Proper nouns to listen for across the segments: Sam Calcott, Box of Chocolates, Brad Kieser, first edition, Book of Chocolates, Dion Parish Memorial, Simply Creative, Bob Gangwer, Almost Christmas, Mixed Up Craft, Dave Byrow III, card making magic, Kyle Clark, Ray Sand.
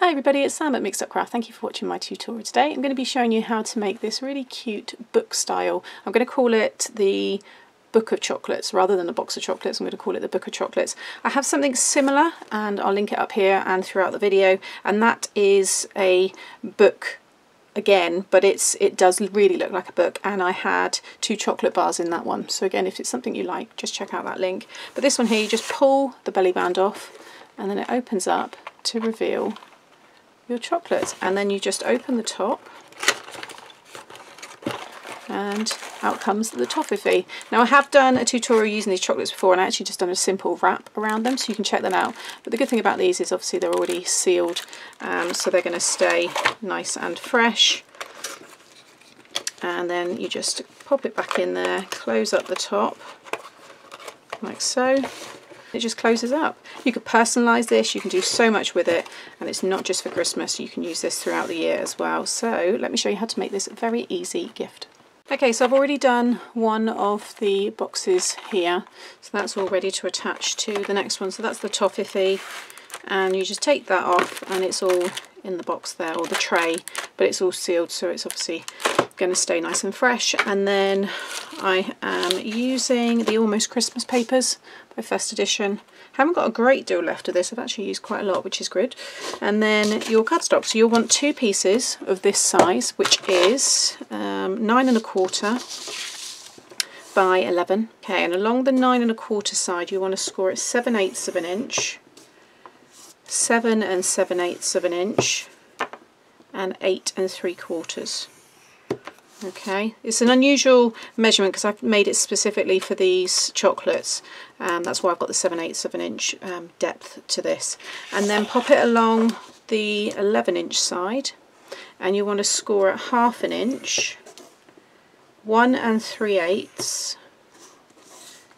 Hi everybody, it's Sam at Mixed Up Craft. Thank you for watching my tutorial today. I'm going to be showing you how to make this really cute book style. I'm going to call it the Book of Chocolates rather than the Box of Chocolates. I'm going to call it the Book of Chocolates. I have something similar and I'll link it up here and throughout the video, and that is a book again, but it does really look like a book, and I had 2 chocolate bars in that one. So again, if it's something you like, just check out that link. But this one here, you just pull the belly band off and then it opens up to reveal your chocolates, and then you just open the top and out comes the toffee. Now I have done a tutorial using these chocolates before, and I actually just done a simple wrap around them, so you can check them out. But the good thing about these is obviously they're already sealed, so they're going to stay nice and fresh. And then you just pop it back in there, close up the top like so. It just closes up. You could personalize this, you can do so much with it, and it's not just for Christmas, you can use this throughout the year as well. So let me show you how to make this a very easy gift. Okay, so I've already done one of the boxes here, so that's all ready to attach to the next one. So that's the toffee, and you just take that off and it's all in the box there, or the tray, but it's all sealed, so it's obviously going to stay nice and fresh. And then I am using the Almost Christmas papers by First Edition. Haven't got a great deal left of this, I've actually used quite a lot, which is good. And then your cardstock, so you'll want 2 pieces of this size, which is 9 1/4 by 11. Okay, and along the 9 1/4 side you want to score it 7/8 of an inch, 7 7/8 of an inch, and 8 3/4. Okay, it's an unusual measurement because I've made it specifically for these chocolates, and that's why I've got the 7/8 of an inch depth to this. And then pop it along the 11-inch side, and you want to score at 1/2 an inch, 1 3/8,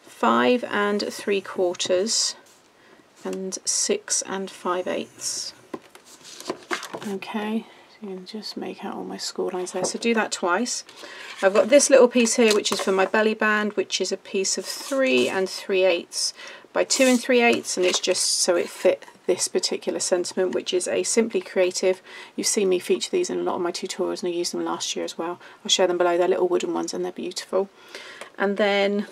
5 3/4, and 6 5/8. Okay. And just make out all my score lines there, so do that twice. I've got this little piece here which is for my belly band, which is a piece of 3 3/8 by 2 3/8, and it's just so it fit this particular sentiment, which is a Simply Creative. You've seen me feature these in a lot of my tutorials, and I used them last year as well. I'll share them below. They're little wooden ones and they're beautiful. And then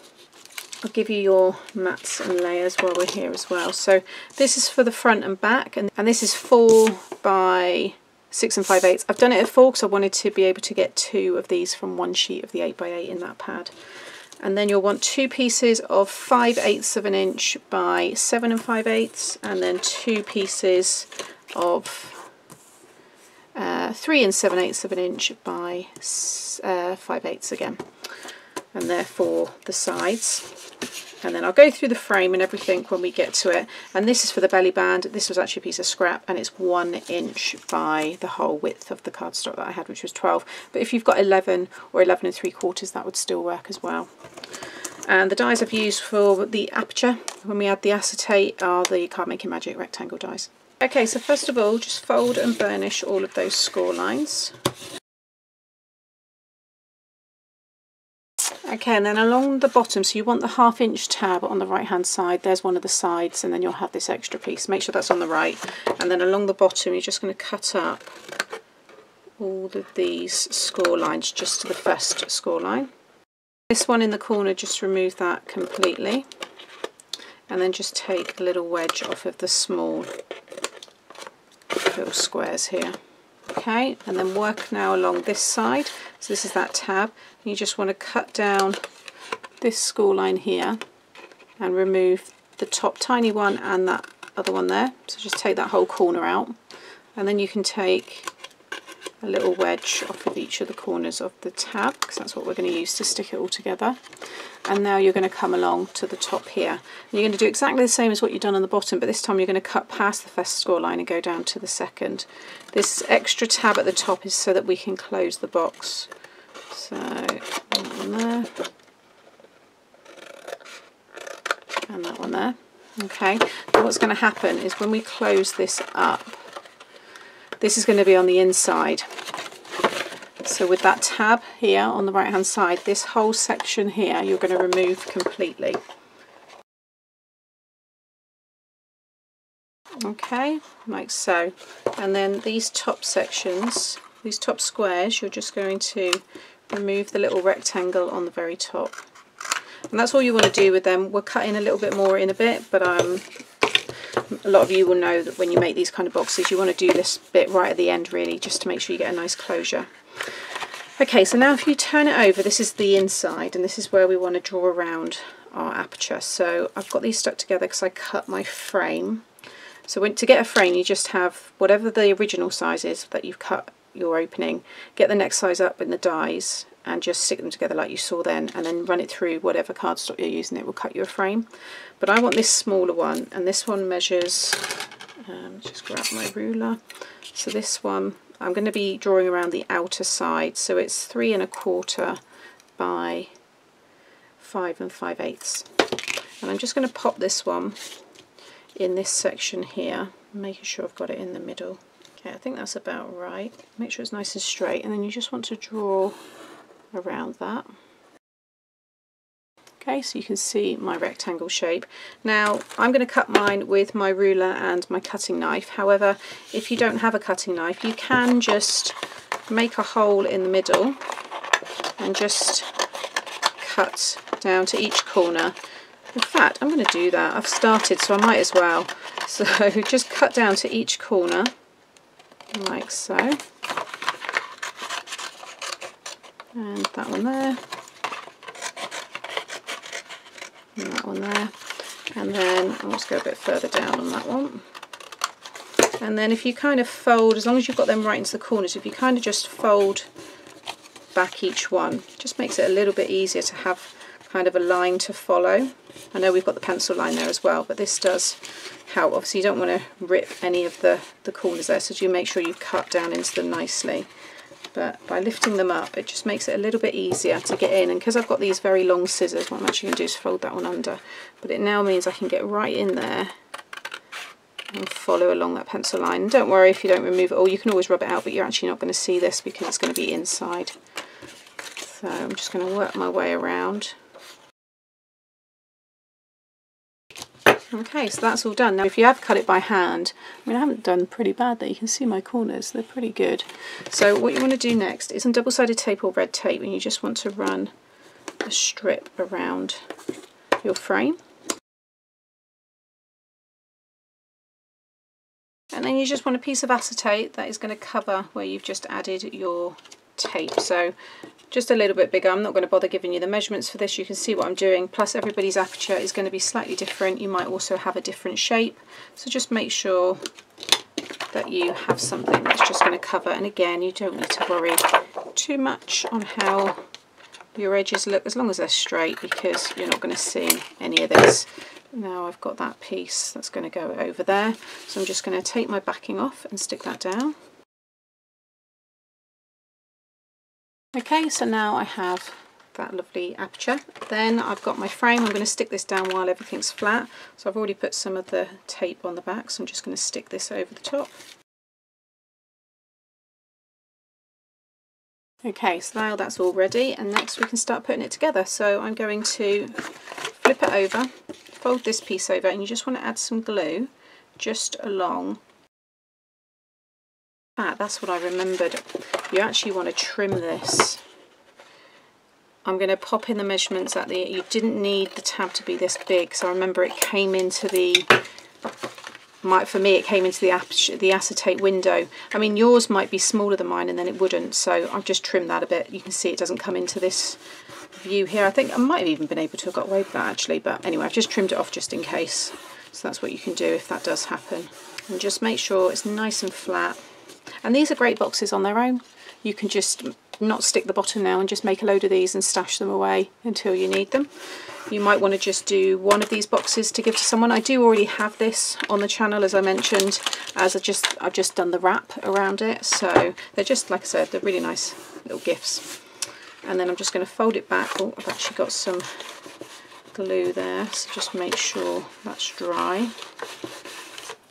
I'll give you your mats and layers while we're here as well. So this is for the front and back, and this is 4 by 6 5/8. I've done it at 4 because I wanted to be able to get 2 of these from one sheet of the 8 by 8 in that pad. And then you'll want 2 pieces of 5/8 of an inch by 7 5/8, and then 2 pieces of 3 7/8 of an inch by 5/8 again, and therefore the sides. And then I'll go through the frame and everything when we get to it. And this is for the belly band. This was actually a piece of scrap, and it's 1 inch by the whole width of the cardstock that I had, which was 12. But if you've got 11 or 11 3/4, that would still work as well. And the dies I've used for the aperture when we add the acetate are the Card Making Magic rectangle dies. Okay, so first of all, just fold and burnish all of those score lines. Okay, and then along the bottom, so you want the 1/2 inch tab on the right hand side. There's one of the sides, and then you'll have this extra piece. Make sure that's on the right. And then along the bottom, you're just going to cut up all of these score lines just to the first score line. This one in the corner, just remove that completely. And then just take a little wedge off of the small little squares here. Okay, and then work now along this side. So this is that tab, and you just want to cut down this score line here and remove the top tiny one and that other one there. So just take that whole corner out, and then you can take a little wedge off of each of the corners of the tab, because that's what we're going to use to stick it all together. And now you're going to come along to the top here, and you're going to do exactly the same as what you've done on the bottom, but this time you're going to cut past the first score line and go down to the second. This extra tab at the top is so that we can close the box. So that one there and that one there. Okay, and what's going to happen is when we close this up, this is going to be on the inside. So with that tab here on the right hand side, this whole section here you're going to remove completely. okay, like so. And then these top sections, these top squares, you're just going to remove the little rectangle on the very top. And that's all you want to do with them. We'll cut in a little bit more in a bit, but a lot of you will know that when you make these kind of boxes, you want to do this bit right at the end, really, just to make sure you get a nice closure. Okay, so now if you turn it over, this is the inside, and this is where we want to draw around our aperture. So I've got these stuck together because I cut my frame. So when, to get a frame, you just have whatever the original size is that you've cut your opening, get the next size up in the dies, and just stick them together like you saw then, and then run it through whatever cardstock you're using. It will cut you a frame. But I want this smaller one, and this one measures, just grab my ruler. So this one, I'm going to be drawing around the outer side, so it's 3 1/4 by 5 5/8. And I'm just going to pop this one in this section here, making sure I've got it in the middle. Okay, I think that's about right. Make sure it's nice and straight, and then you just want to draw around that. Okay, so you can see my rectangle shape. Now I'm going to cut mine with my ruler and my cutting knife. However, if you don't have a cutting knife, you can just make a hole in the middle and just cut down to each corner. In fact, I'm going to do that. I've started, so I might as well. So just cut down to each corner like so. And that one there, and that one there, and then I'll just go a bit further down on that one. And then if you kind of fold, as long as you've got them right into the corners, if you kind of just fold back each one, it just makes it a little bit easier to have kind of a line to follow. I know we've got the pencil line there as well, but this does help. Obviously you don't want to rip any of the corners there, so do make sure you cut down into them nicely. But by lifting them up, it just makes it a little bit easier to get in. And because I've got these very long scissors, what I'm actually going to do is fold that one under. But it now means I can get right in there and follow along that pencil line. And don't worry if you don't remove it all. You can always rub it out, but you're actually not going to see this because it's going to be inside. So I'm just going to work my way around. Okay, so that's all done. Now if you have cut it by hand, I mean I haven't done pretty bad there, you can see my corners, they're pretty good. So what you want to do next is some double-sided tape or red tape, and you just want to run a strip around your frame. And then you just want a piece of acetate that is going to cover where you've just added your tape. So just a little bit bigger. I'm not going to bother giving you the measurements for this, you can see what I'm doing, plus everybody's aperture is going to be slightly different, you might also have a different shape, so just make sure that you have something that's just going to cover. And again, you don't need to worry too much on how your edges look, as long as they're straight, because you're not going to see any of this. Now I've got that piece that's going to go over there, so I'm just going to take my backing off and stick that down. Okay, so now I have that lovely aperture. Then I've got my frame. I'm going to stick this down while everything's flat. So I've already put some of the tape on the back, so I'm just going to stick this over the top. Okay, so now that's all ready, and next we can start putting it together. So I'm going to flip it over, fold this piece over, and you just want to add some glue just along. Ah, that's what I remembered. You actually want to trim this. I'm going to pop in the measurements at the... You didn't need the tab to be this big, so I remember it came into the... for me, it came into the acetate window. I mean, yours might be smaller than mine, and then it wouldn't, so I've just trimmed that a bit. You can see it doesn't come into this view here. I think I might have even been able to have got away with that, actually, but anyway, I've just trimmed it off just in case. So that's what you can do if that does happen. And just make sure it's nice and flat. And these are great boxes on their own. You can just not stick the bottom now and just make a load of these and stash them away until you need them. You might want to just do one of these boxes to give to someone. I do already have this on the channel, as I mentioned, as I've just done the wrap around it. So they're just, like I said, they're really nice little gifts. And then I'm just going to fold it back. Oh, I've actually got some glue there, so just make sure that's dry.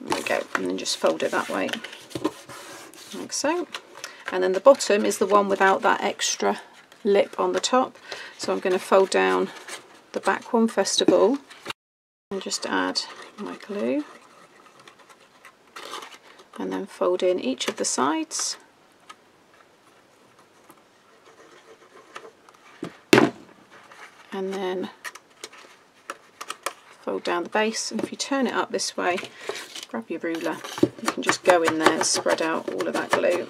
There we go, and then just fold it that way. Like so. And then the bottom is the one without that extra lip on the top, so I'm going to fold down the back one first of all and just add my glue and then fold in each of the sides. And then fold down the base, and if you turn it up this way, grab your ruler, you can just go in there and spread out all of that glue.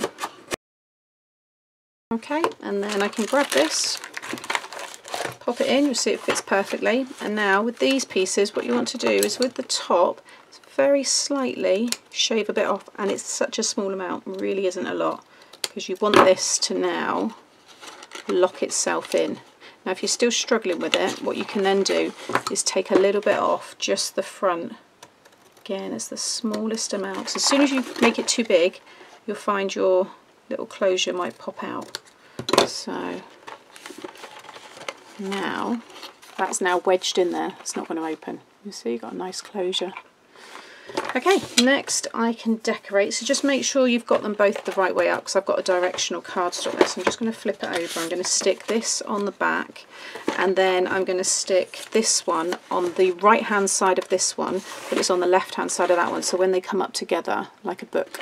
Okay, and then I can grab this, pop it in, you'll see it fits perfectly. And now with these pieces, what you want to do is with the top, very slightly shave a bit off, and it's such a small amount, really isn't a lot, because you want this to now lock itself in. Now if you're still struggling with it, what you can then do is take a little bit off just the front. Again, it's the smallest amount. So as soon as you make it too big, you'll find your little closure might pop out. So now that's now wedged in there. It's not going to open. You see, you've got a nice closure. Okay, next I can decorate. So just make sure you've got them both the right way up, because I've got a directional cardstock there. So I'm just going to flip it over. I'm going to stick this on the back, and then I'm going to stick this one on the right hand side of this one, but it's on the left hand side of that one. So when they come up together like a book,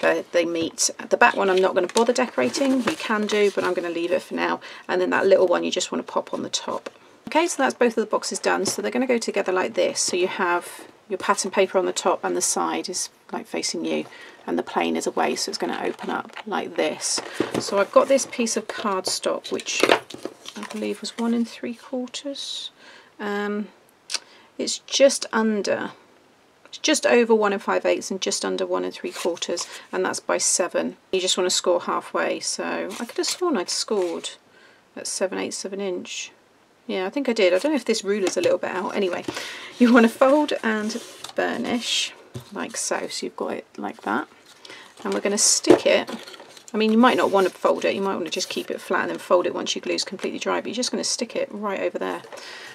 they meet. The back one I'm not going to bother decorating. You can do, but I'm going to leave it for now. And then that little one you just want to pop on the top. Okay, so that's both of the boxes done. So they're going to go together like this. So you have your pattern paper on the top, and the side is like facing you, and the plane is away, so it's going to open up like this. So I've got this piece of cardstock, which I believe was 1 3/4. It's just under, it's just over 1 5/8 and just under 1 3/4, and that's by 7. You just want to score halfway, so I could have sworn I'd scored at 7/8 of an inch. Yeah, I think I did. I don't know if this ruler's a little bit out. Anyway, you want to fold and burnish like so. So you've got it like that. And we're going to stick it. I mean, you might not want to fold it. You might want to just keep it flat and then fold it once your glue's completely dry. But you're just going to stick it right over there.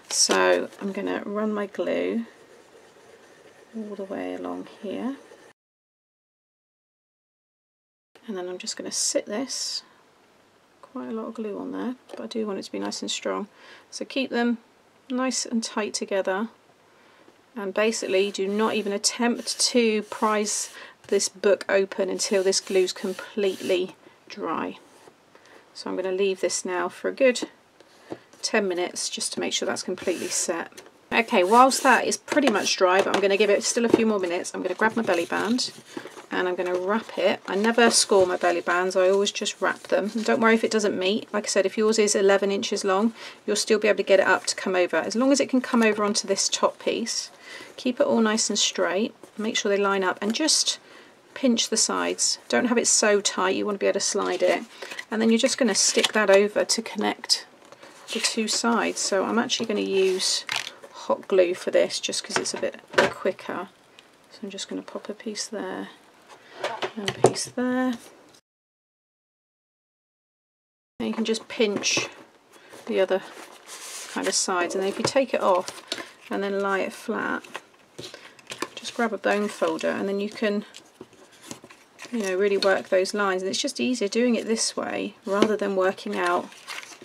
So I'm going to run my glue all the way along here. And then I'm just going to sit this. Quite a lot of glue on there, but I do want it to be nice and strong. So keep them nice and tight together, and basically do not even attempt to prise this book open until this glue's completely dry. So I'm going to leave this now for a good 10 minutes just to make sure that's completely set. Okay, whilst that is pretty much dry, but I'm going to give it still a few more minutes, I'm going to grab my belly band and I'm going to wrap it. I never score my belly bands, I always just wrap them. And don't worry if it doesn't meet. Like I said, if yours is 11 inches long, you'll still be able to get it up to come over. As long as it can come over onto this top piece, keep it all nice and straight. Make sure they line up and just pinch the sides. Don't have it so tight, you want to be able to slide it. And then you're just going to stick that over to connect the two sides. So I'm actually going to use hot glue for this just because it's a bit quicker. So I'm just going to pop a piece there and a piece there. And you can just pinch the other kind of sides, and then if you take it off and then lie it flat, just grab a bone folder and then you can, you know, really work those lines. And it's just easier doing it this way rather than working out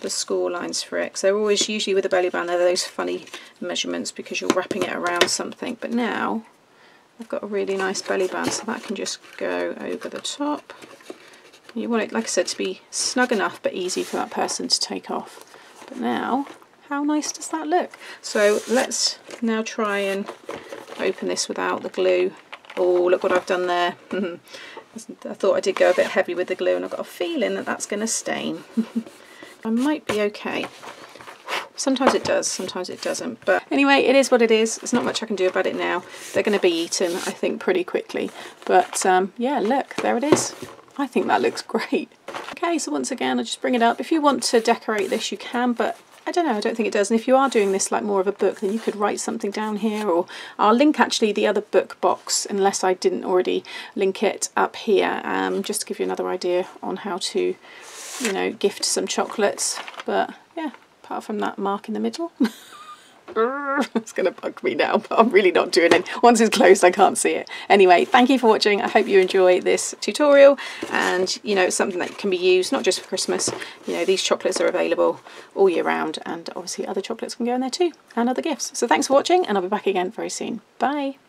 the score lines for it. So they're always usually with a belly band, they're those funny measurements because you're wrapping it around something. But now I've got a really nice belly band, so that can just go over the top. You want it, like I said, to be snug enough but easy for that person to take off. But now, how nice does that look? So let's now try and open this without the glue. Oh, look what I've done there. I thought I did go a bit heavy with the glue, and I've got a feeling that that's going to stain. I might be okay. Sometimes it does, sometimes it doesn't, but anyway, it is what it is. There's not much I can do about it now. They're going to be eaten, I think, pretty quickly. But yeah, look, there it is. I think that looks great. Okay, so once again, I'll just bring it up. If you want to decorate this, you can, but I don't know, I don't think it does. And if you are doing this like more of a book, then you could write something down here, or I'll link actually the other book box, unless I didn't already link it up here, just to give you another idea on how to, you know, gift some chocolates. But yeah, apart from that mark in the middle. It's going to bug me now, but I'm really not doing it. Once it's closed, I can't see it. Anyway, thank you for watching. I hope you enjoy this tutorial, and you know, it's something that can be used not just for Christmas. You know, these chocolates are available all year round, and obviously other chocolates can go in there too, and other gifts. So thanks for watching, and I'll be back again very soon. Bye.